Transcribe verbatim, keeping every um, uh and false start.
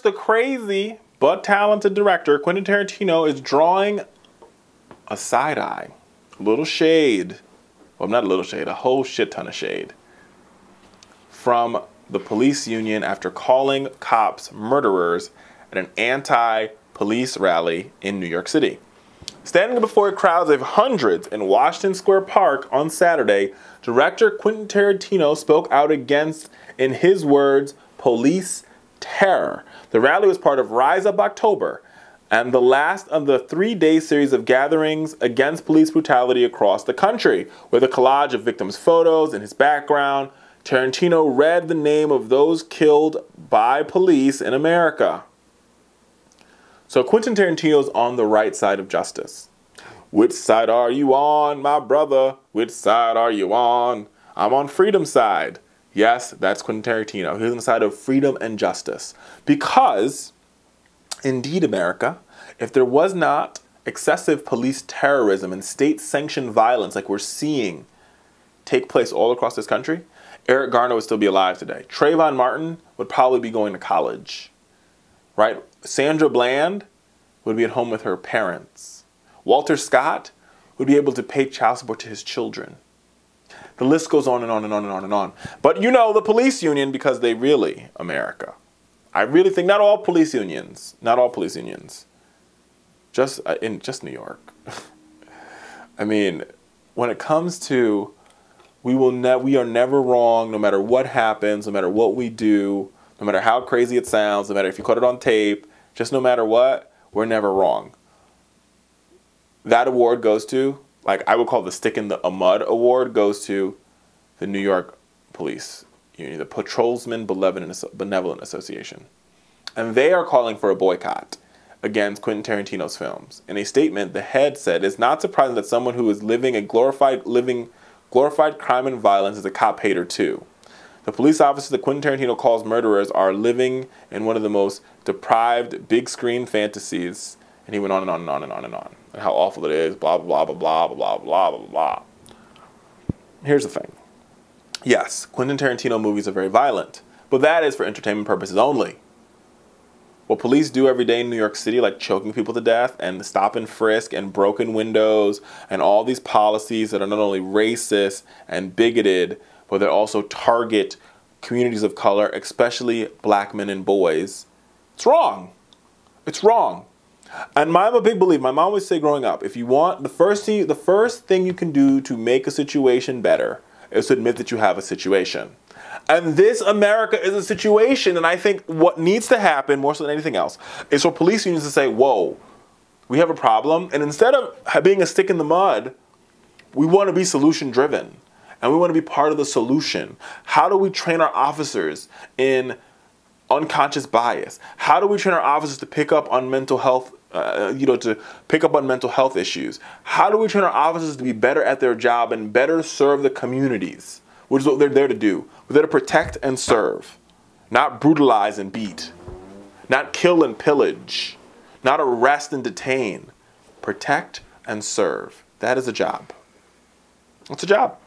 The crazy but talented director Quentin Tarantino is drawing a side eye, a little shade, well not a little shade, a whole shit ton of shade from the police union after calling cops murderers at an anti-police rally in New York City. Standing before crowds of hundreds in Washington Square Park on Saturday, director Quentin Tarantino spoke out against, in his words, police terror. The rally was part of Rise Up October and the last of the three-day series of gatherings against police brutality across the country. With a collage of victims' photos and his background, Tarantino read the name of those killed by police in America. So Quentin Tarantino's on the right side of justice. Which side are you on, my brother? Which side are you on? I'm on freedom's side. Yes, that's Quentin Tarantino. He's on the side of freedom and justice. Because, indeed, America, if there was not excessive police terrorism and state-sanctioned violence like we're seeing take place all across this country, Eric Garner would still be alive today. Trayvon Martin would probably be going to college, right? Sandra Bland would be at home with her parents. Walter Scott would be able to pay child support to his children. The list goes on and on and on and on and on. But you know, the police union, because they really, America. I really think not all police unions, not all police unions, just uh, in just New York. I mean, when it comes to, we will ne we are never wrong, no matter what happens, no matter what we do, no matter how crazy it sounds, no matter if you caught it on tape, just no matter what, we're never wrong. That award goes to, like I would call the stick in the mud award, goes to the New York Police Union, the Patrolsman Benevolent Association. And they are calling for a boycott against Quentin Tarantino's films. In a statement, the head said, "It's not surprising that someone who is living a glorified, living glorified crime and violence is a cop hater too. The police officers that Quentin Tarantino calls murderers are living in one of the most deprived big screen fantasies." And he went on and on and on and on and on. And how awful it is, blah, blah, blah, blah, blah, blah, blah, blah. Here's the thing. Yes, Quentin Tarantino movies are very violent, but that is for entertainment purposes only. What police do every day in New York City, like choking people to death and stop and frisk and broken windows and all these policies that are not only racist and bigoted, but they also target communities of color, especially black men and boys. It's wrong. It's wrong. And I'm a big believer, my mom would say growing up, if you want, the first, thing, the first thing you can do to make a situation better is to admit that you have a situation. And this America is a situation, and I think what needs to happen, more so than anything else, is for police unions to say, whoa, we have a problem, and instead of being a stick in the mud, we want to be solution driven, and we want to be part of the solution. How do we train our officers in unconscious bias? How do we train our officers to pick up on mental health Uh, you know, to pick up on mental health issues? How do we train our officers to be better at their job and better serve the communities? Which is what they're there to do. We're there to protect and serve, not brutalize and beat, not kill and pillage, not arrest and detain. Protect and serve. That is a job. It's a job.